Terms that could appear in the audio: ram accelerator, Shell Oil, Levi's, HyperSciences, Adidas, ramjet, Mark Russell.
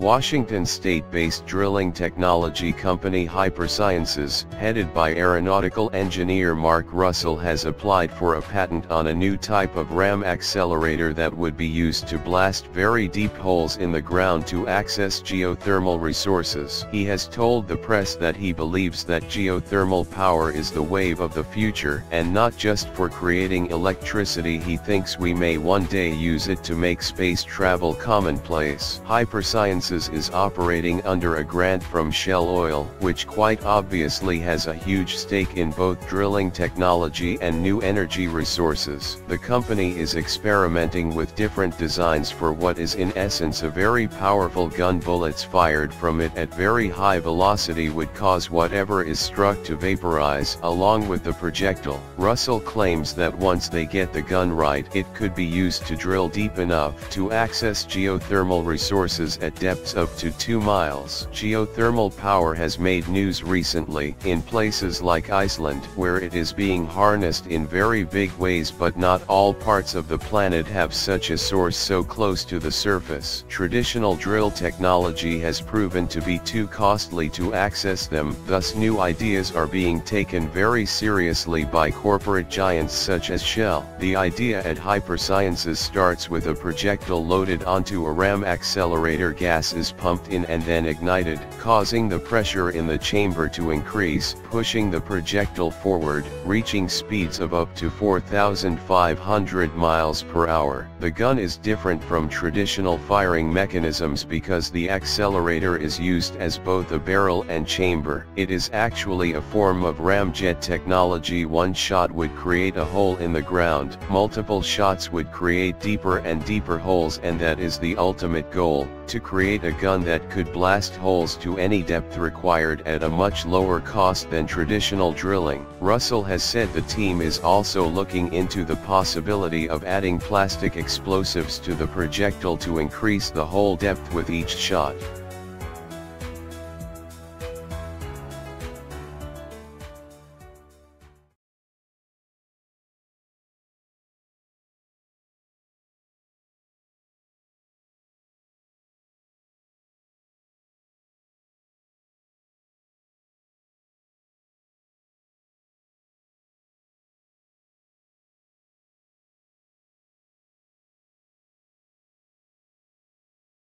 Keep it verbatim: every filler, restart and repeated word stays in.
Washington state-based drilling technology company HyperSciences, headed by aeronautical engineer Mark Russell, has applied for a patent on a new type of ram accelerator that would be used to blast very deep holes in the ground to access geothermal resources. He has told the press that he believes that geothermal power is the wave of the future, and not just for creating electricity. He thinks we may one day use it to make space travel commonplace. HyperSciences is operating under a grant from Shell Oil, which quite obviously has a huge stake in both drilling technology and new energy resources. The company is experimenting with different designs for what is in essence a very powerful gun. Bullets fired from it at very high velocity would cause whatever is struck to vaporize along with the projectile. Russell claims that once they get the gun right, it could be used to drill deep enough to access geothermal resources at depth up to two miles. Geothermal power has made news recently in places like Iceland, where it is being harnessed in very big ways, but not all parts of the planet have such a source so close to the surface. Traditional drill technology has proven to be too costly to access them, thus new ideas are being taken very seriously by corporate giants such as Shell. The idea at HyperSciences starts with a projectile loaded onto a ram accelerator. Gas is pumped in and then ignited, causing the pressure in the chamber to increase, pushing the projectile forward, reaching speeds of up to four thousand five hundred miles per hour. The gun is different from traditional firing mechanisms because the accelerator is used as both a barrel and chamber. It is actually a form of ramjet technology. One shot would create a hole in the ground, multiple shots would create deeper and deeper holes, and that is the ultimate goal, to create Create a gun that could blast holes to any depth required at a much lower cost than traditional drilling. Russell has said the team is also looking into the possibility of adding plastic explosives to the projectile to increase the hole depth with each shot.